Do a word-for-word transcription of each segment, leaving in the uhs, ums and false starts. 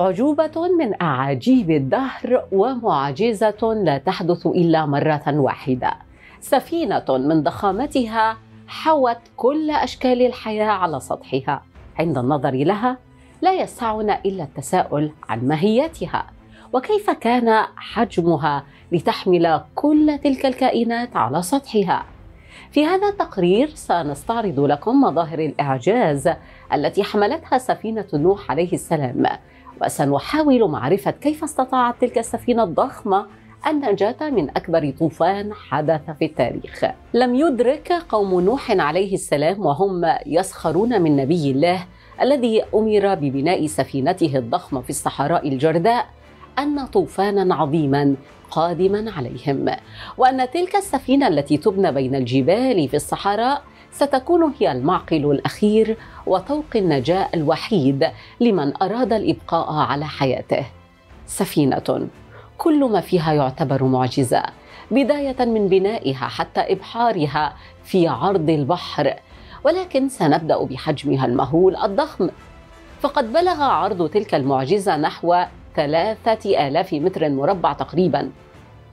أعجوبة من أعاجيب الدهر ومعجزة لا تحدث إلا مرة واحدة. سفينة من ضخامتها حوت كل أشكال الحياة على سطحها. عند النظر لها لا يسعنا إلا التساؤل عن ماهيتها وكيف كان حجمها لتحمل كل تلك الكائنات على سطحها. في هذا التقرير سنستعرض لكم مظاهر الإعجاز التي حملتها سفينة نوح عليه السلام، وسنحاول معرفة كيف استطاعت تلك السفينة الضخمة النجاة من أكبر طوفان حدث في التاريخ. لم يدرك قوم نوح عليه السلام وهم يسخرون من نبي الله الذي أمر ببناء سفينته الضخمة في الصحراء الجرداء أن طوفانا عظيما قادما عليهم، وأن تلك السفينة التي تبنى بين الجبال في الصحراء ستكون هي المعقل الأخير وطوق النجاة الوحيد لمن أراد الإبقاء على حياته. سفينة كل ما فيها يعتبر معجزة، بداية من بنائها حتى إبحارها في عرض البحر، ولكن سنبدأ بحجمها المهول الضخم، فقد بلغ عرض تلك المعجزة نحو ثلاثة آلاف متر مربع تقريبا.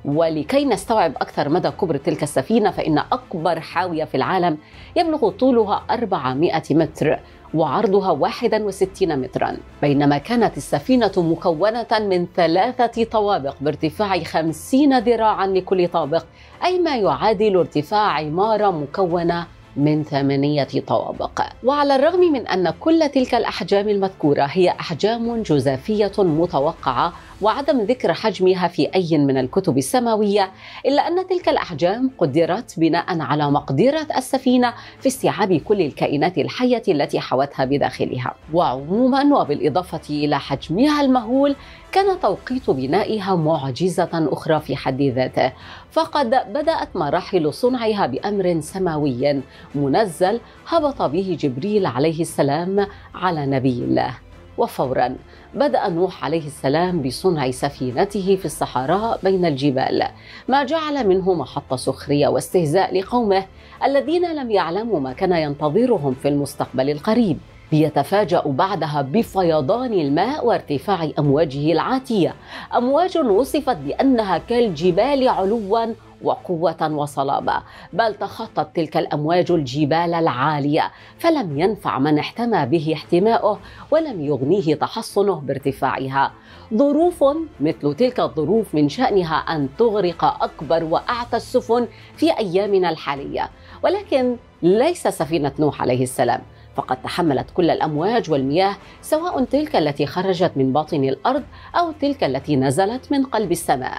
ولكي نستوعب أكثر مدى كبر تلك السفينة، فإن أكبر حاوية في العالم يبلغ طولها أربعمائة متر وعرضها واحد وستين مترا، بينما كانت السفينة مكونة من ثلاثة طوابق بارتفاع خمسين ذراعا لكل طابق، أي ما يعادل ارتفاع عمارة مكونة من ثمانية طوابق. وعلى الرغم من أن كل تلك الأحجام المذكورة هي أحجام جزافية متوقعة وعدم ذكر حجمها في أي من الكتب السماوية، إلا أن تلك الأحجام قدرت بناء على مقدرة السفينة في استيعاب كل الكائنات الحية التي حوتها بداخلها. وعموما وبالإضافة إلى حجمها المهول، كان توقيت بنائها معجزة أخرى في حد ذاته، فقد بدأت مراحل صنعها بأمر سماوي منزل هبط به جبريل عليه السلام على نبي الله. وفورا بدأ نوح عليه السلام بصنع سفينته في الصحراء بين الجبال، ما جعل منه محط سخرية واستهزاء لقومه الذين لم يعلموا ما كان ينتظرهم في المستقبل القريب، ليتفاجأوا بعدها بفيضان الماء وارتفاع أمواجه العاتية، أمواج وصفت بأنها كالجبال علوا وقوة وصلابة، بل تخطت تلك الأمواج الجبال العالية، فلم ينفع من احتمى به احتماؤه ولم يغنيه تحصنه بارتفاعها. ظروف مثل تلك الظروف من شأنها أن تغرق أكبر وأعتى السفن في أيامنا الحالية، ولكن ليس سفينة نوح عليه السلام، فقد تحملت كل الأمواج والمياه، سواء تلك التي خرجت من باطن الأرض أو تلك التي نزلت من قلب السماء.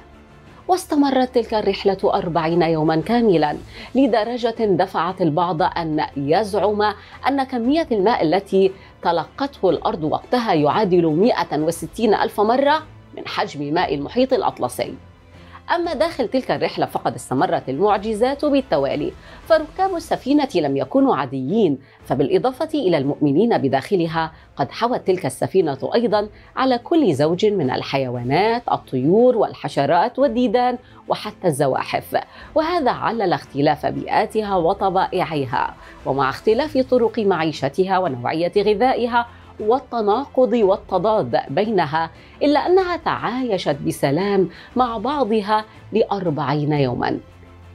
واستمرت تلك الرحلة أربعين يوما كاملا، لدرجة دفعت البعض أن يزعم أن كمية الماء التي تلقته الأرض وقتها يعادل مائة وستين ألف مرة من حجم ماء المحيط الأطلسي. أما داخل تلك الرحلة فقد استمرت المعجزات بالتوالي، فركاب السفينة لم يكونوا عاديين، فبالإضافة إلى المؤمنين بداخلها قد حوت تلك السفينة أيضا على كل زوج من الحيوانات، الطيور والحشرات والديدان وحتى الزواحف، وهذا علل اختلاف بيئاتها وطبائعها، ومع اختلاف طرق معيشتها ونوعية غذائها والتناقض والتضاد بينها، إلا أنها تعايشت بسلام مع بعضها لأربعين يوما،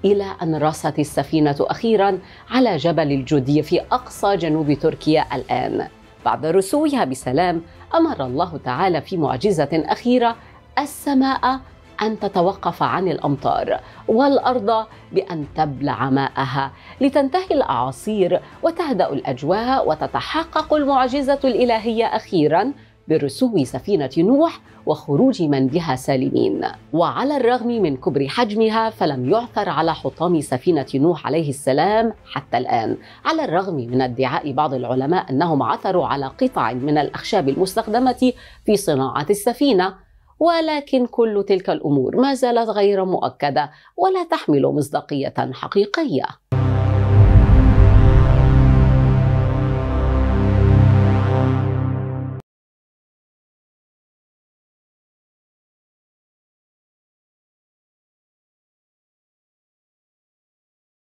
إلى أن رست السفينة أخيرا على جبل الجودي في أقصى جنوب تركيا الآن. بعد رسوها بسلام، أمر الله تعالى في معجزة أخيرة السماء أن تتوقف عن الأمطار والأرض بأن تبلع ماءها، لتنتهي الأعاصير وتهدأ الأجواء وتتحقق المعجزة الإلهية أخيرا برسو سفينة نوح وخروج من بها سالمين. وعلى الرغم من كبر حجمها، فلم يعثر على حطام سفينة نوح عليه السلام حتى الآن، على الرغم من ادعاء بعض العلماء أنهم عثروا على قطع من الأخشاب المستخدمة في صناعة السفينة، ولكن كل تلك الأمور ما زالت غير مؤكدة ولا تحمل مصداقية حقيقية.